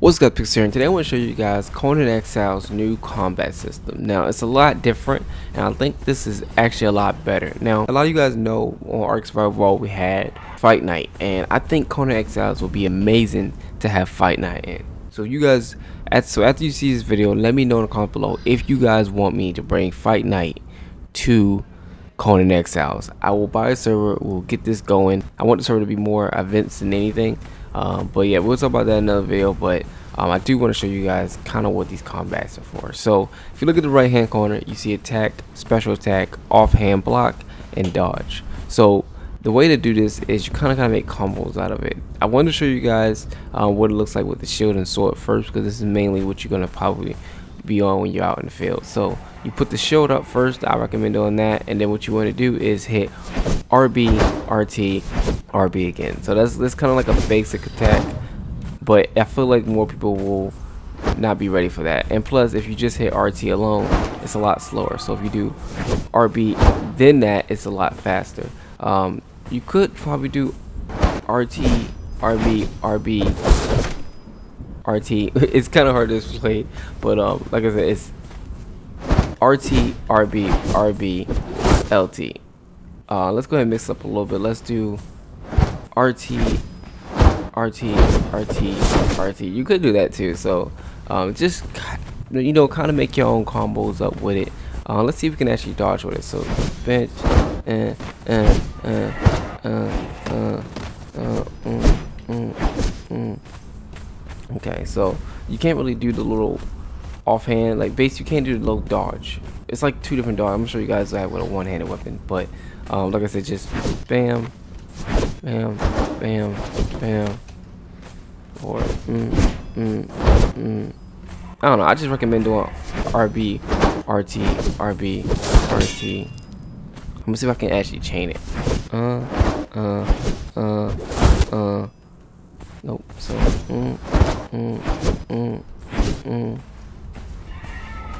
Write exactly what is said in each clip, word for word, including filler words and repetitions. What's good, Pixar here, and today I want to show you guys Conan Exiles' new combat system. Now, it's a lot different, and I think this is actually a lot better. Now, a lot of you guys know on ARK Survival we had Fight Night, and I think Conan Exiles will be amazing to have Fight Night in. So you guys, so after you see this video, let me know in the comment below if you guys want me to bring Fight Night to Conan Exiles. I will buy a server, we'll get this going. I want the server to be more events than anything. Um, but yeah, we'll talk about that in another video, but um, I do want to show you guys kind of what these combats are for. So if you look at the right hand corner, you see attack, special attack, offhand block, and dodge. So the way to do this is you kind of kind of make combos out of it. I wanted to show you guys uh, what it looks like with the shield and sword first, because this is mainly what you're going to probably be on when you're out in the field. So you put the shield up first, I recommend doing that, and then what you want to do is hit R B, R T, R B again. So that's that's kind of like a basic attack, but I feel like more people will not be ready for that. And plus, if you just hit R T alone, it's a lot slower. So if you do R B, then that, it's a lot faster. Um, you could probably do R T, R B, R B, R T. It's kind of hard to explain, but um, like I said, it's R T, R B, R B, L T. Uh, let's go ahead and mix up a little bit. Let's do R T, R T, R T, R T. You could do that too. So um, just, you know, kind of make your own combos up with it. Uh, let's see if we can actually dodge with it. So bench, uh, uh, uh, uh, uh, uh, mm, mm, mm. Okay, so you can't really do the little offhand, like base, you can't do the low dodge. It's like two different dodge. I'm sure you guys have with a one-handed weapon, but um, like I said, just bam, bam, bam, bam, or mm, mm, mm. I don't know. I just recommend doing R B, R T, R B, R T. I'm gonna see if I can actually chain it. Uh, uh, uh, uh. Nope. So mm, mm, mm, mm.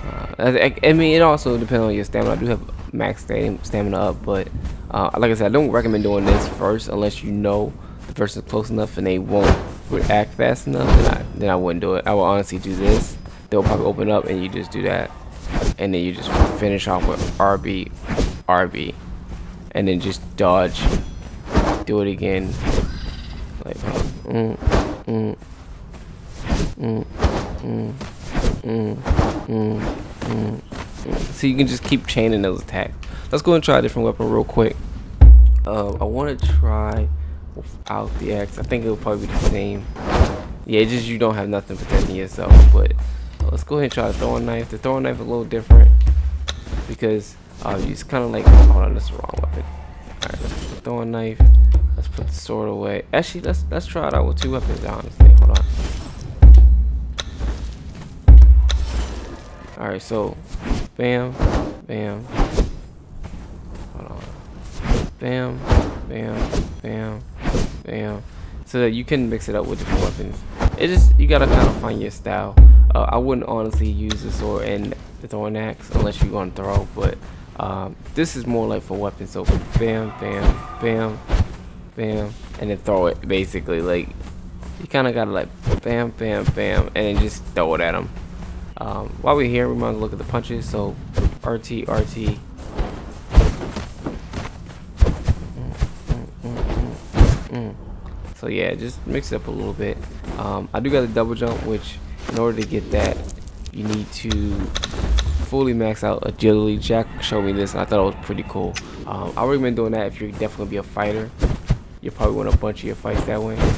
Uh, I, I mean, it also depends on your stamina. I do have max stamina up, but uh, like I said, I don't recommend doing this first unless you know the person is close enough and they won't react fast enough. Then I, then I wouldn't do it. I would honestly do this. They'll probably open up and you just do that, and then you just finish off with R B, R B, and then just dodge. Do it again. Like mm, mm, mm, mm. Mm, mm, mm, mm. So you can just keep chaining those attacks. Let's go and try a different weapon real quick. Uh, I want to try without the axe. I think it'll probably be the same. Yeah, it's just you don't have nothing protecting yourself. But uh, let's go ahead and try a throwing knife. The throwing knife is a little different because uh, it's kind of like, hold on, that's the wrong weapon. All right, let's put the throwing knife. Let's put the sword away. Actually, let's let's try it out with two weapons. Honestly, hold on. Alright, so bam, bam, hold on, bam, bam, bam, bam, so that you can mix it up with different weapons. It just, you gotta kind of find your style. Uh, I wouldn't honestly use the sword and the throwing axe unless you're gonna throw, but um, this is more like for weapons. So bam, bam, bam, bam, and then throw it basically. Like, you kind of gotta like bam, bam, bam, and then just throw it at them. Um, while we're here, we might look at the punches. So, R T, R T. Mm, mm, mm, mm, mm. So yeah, just mix it up a little bit. Um, I do got a double jump, which in order to get that, you need to fully max out agility. Jack showed me this, and I thought it was pretty cool. Um, I recommend doing that if you're definitely gonna be a fighter. You'll probably win a bunch of your fights that way. I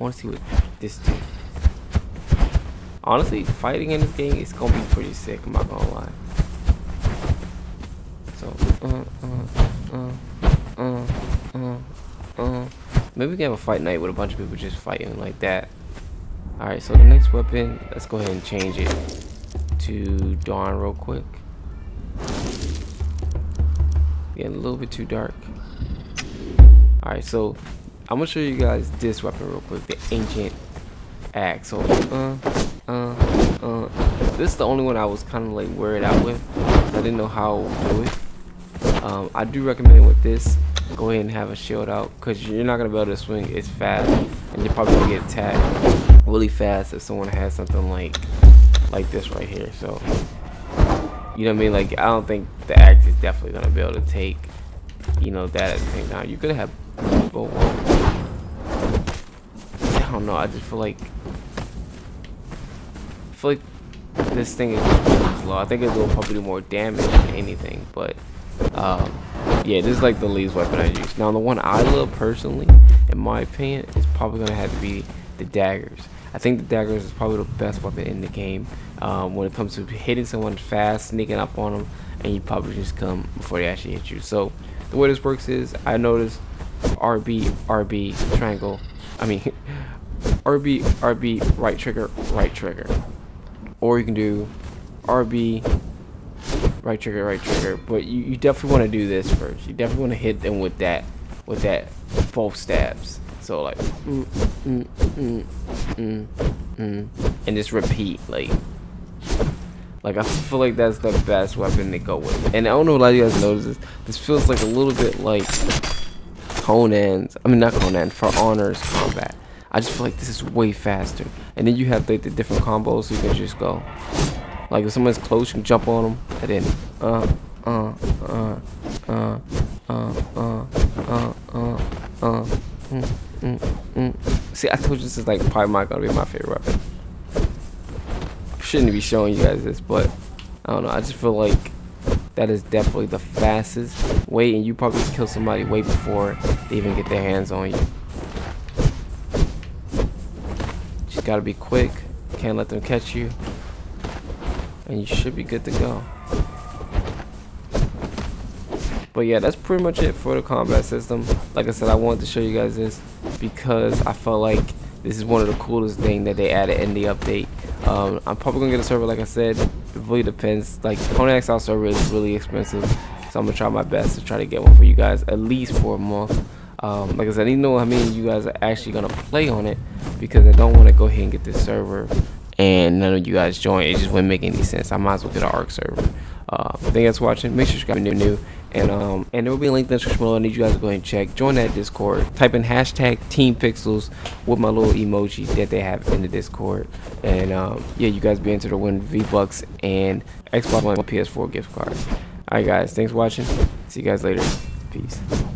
want to see what this do. Honestly, fighting in this game is gonna be pretty sick, I'm not gonna lie. So, uh, uh, uh, uh, uh, uh. Maybe we can have a fight night with a bunch of people just fighting like that. Alright, so the next weapon, let's go ahead and change it to Dawn real quick. Getting a little bit too dark. Alright, so I'm gonna show you guys this weapon real quick, the Ancient Axe. So, uh, Uh, uh, this is the only one I was kind of like worried out with. I didn't know how to do it. Um, I do recommend with this, go ahead and have a shield out, because you're not going to be able to swing as fast, and you're probably going to get attacked. really fast if someone has something like like this right here. So you know what I mean, like I don't think the axe is definitely gonna be able to take, you know, that at the same time. You could have both. I don't know, I just feel like I feel like this thing is just slow. I think it will probably do more damage than anything, but um yeah, this is like the least weapon I use. Now the one I love personally, in my opinion, is probably gonna have to be the daggers. I think the daggers is probably the best weapon in the game um, when it comes to hitting someone fast, sneaking up on them, and you probably just come before they actually hit you. So the way this works is I notice R B, R B, triangle. I mean, R B, R B, right trigger, right trigger. Or you can do R B. Right trigger, right trigger, but you, you definitely want to do this first. You definitely want to hit them with that, with that both stabs. So like, mm, mm, mm, mm, mm, and just repeat. Like, like I feel like that's the best weapon to go with. And I don't know if a lot of you guys notice this. This feels like a little bit like Conan's. I mean, not Conan, For Honor's combat. I just feel like this is way faster. And then you have like the different combos, so you can just go. Like if someone's close, you can jump on them, and then uh, uh, uh, uh, uh, uh, uh, uh, uh, mm, mm, mm. See, I told you this is like probably not gonna be my favorite weapon. Shouldn't be showing you guys this, but I don't know. I just feel like that is definitely the fastest way, and you probably kill somebody way before they even get their hands on you. Just gotta be quick. Can't let them catch you. And you should be good to go. But yeah, that's pretty much it for the combat system. Like I said, I wanted to show you guys this because I felt like this is one of the coolest things that they added in the update. Um, I'm probably gonna get a server, like I said. It really depends. Like Conan Exiles server is really expensive, so I'm gonna try my best to try to get one for you guys at least for a month. Um, like I said, I need to know how many of you guys are actually gonna play on it, because I don't want to go ahead and get this server and none of you guys join. It just wouldn't make any sense. I might as well get an ARK server. Uh, thank you guys for watching. Make sure you subscribe if you're new. And, um, and there will be a link in the description below. I need you guys to go ahead and check. Join that Discord. Type in hashtag Team Pixels with my little emoji that they have in the Discord. And um, yeah, you guys be entered to win V-Bucks and Xbox One P S four gift cards. Alright guys, thanks for watching. See you guys later. Peace.